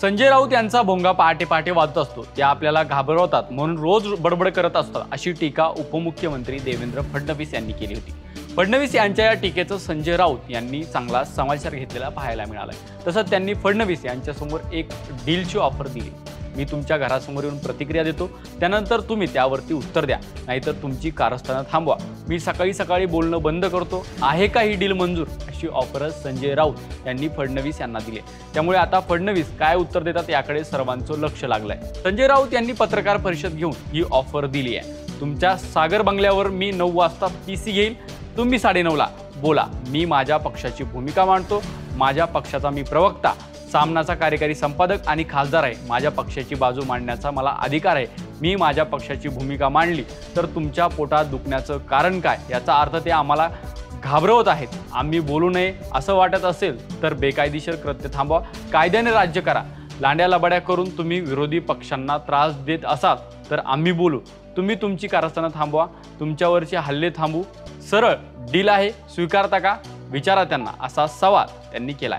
संजय राऊत यांचा भोंगा पहाटे वाजत असतो, त्या आपल्याला घाबरवतात म्हणून रोज बडबड करत असतात, अशी टीका उपमुख्यमंत्री देवेंद्र फडणवीस यांनी केली होती। फडणवीस यांच्या या टीकेचं संजय राऊत यांनी चांगला समाचार घेतलेला पाहायला मिळाला। तसंच त्यांनी फडणवीस यांच्यासमोर एक डीलची ऑफर दिली, मी तुमच्या घरासमोर येऊन प्रतिक्रिया देतो, त्यानंतर तुम्ही त्यावरती उत्तर द्या, नाहीतर तुमची कारस्थाना थांबवा, मी सकाळी सकाळी बोलणं बंद करतो, आहे का ही डील मंजूर, अशी ऑफर संजय राऊत यांनी फडणवीस यांना दिली। त्यामुळे आता फडणवीस काय उत्तर देतात याकडे सर्वांचं लक्ष लागलंय। संजय राऊत यांनी पत्रकार परिषद घेऊन ही ऑफर दिली आहे, तुमच्या सागर बंगल्यावर मी 9 वाजता पीसी घेईल, तुम्ही 9:30ला बोला, मी माझ्या पक्षाची भूमिका मांडतो, माझ्या पक्षाचा मी प्रवक्ता, सामनाचा कार्यकारी संपादक आणि खासदार आहे, माझ्या पक्षाची बाजू मांडण्याचा मला अधिकार आहे, मी माझ्या पक्षाची भूमिका मांडली तर तुमच्या पोटात दुखण्याचं कारण काय, याचा अर्थ ते आम्हाला घाबरवत आहेत, आम्ही बोलू नये असं वाटत असेल तर बेकायदेशीर कृत्य थांबवा, कायद्याने राज्य करा, लांड्या लबाड्या करून तुम्ही विरोधी पक्षांना त्रास देत असाल तर आम्ही बोलू, तुम्ही तुमची कारस्थाना थांबवा, तुमच्यावरचे हल्ले थांबू, सरळ डील आहे स्वीकारता का, विचारा त्यांना, असा सवाल त्यांनी केला।